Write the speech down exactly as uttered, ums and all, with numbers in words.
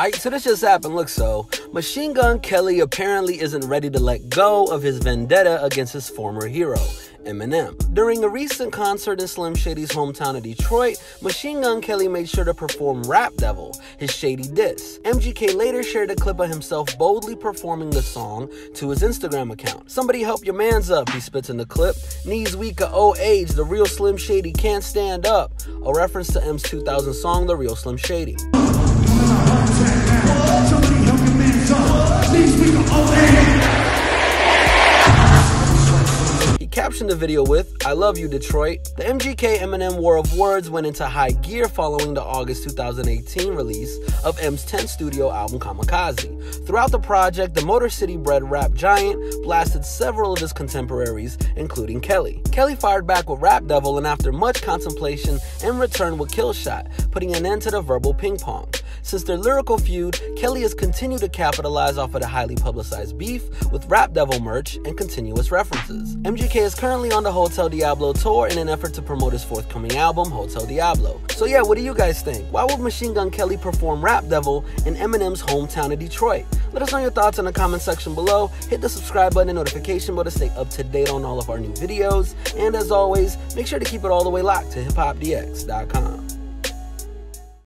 Alright, so this just happened. Look, so Machine Gun Kelly apparently isn't ready to let go of his vendetta against his former hero, Eminem. During a recent concert in Slim Shady's hometown of Detroit, Machine Gun Kelly made sure to perform Rap Devil, his shady diss. M G K later shared a clip of himself boldly performing the song to his Instagram account. "Somebody help your mans up," he spits in the clip. "Knees weak at old age, the real Slim Shady can't stand up." A reference to M's two thousand song, The Real Slim Shady. The video with "I love you, Detroit." The M G K Eminem war of words went into high gear following the August two thousand eighteen release of M's tenth studio album Kamikaze. Throughout the project, the Motor City bred rap giant blasted several of his contemporaries, including Kelly. Kelly fired back with Rap Devil, and after much contemplation and return with Killshot, putting an end to the verbal ping pong. Since their lyrical feud, Kelly has continued to capitalize off of the highly publicized beef with Rap Devil merch and continuous references. M G K is currently on the Hotel Diablo tour in an effort to promote his forthcoming album, Hotel Diablo. So yeah, what do you guys think? Why would Machine Gun Kelly perform Rap Devil in Eminem's hometown of Detroit? Let us know your thoughts in the comment section below. Hit the subscribe button and notification bell to stay up to date on all of our new videos. And as always, make sure to keep it all the way locked to hip hop D X dot com.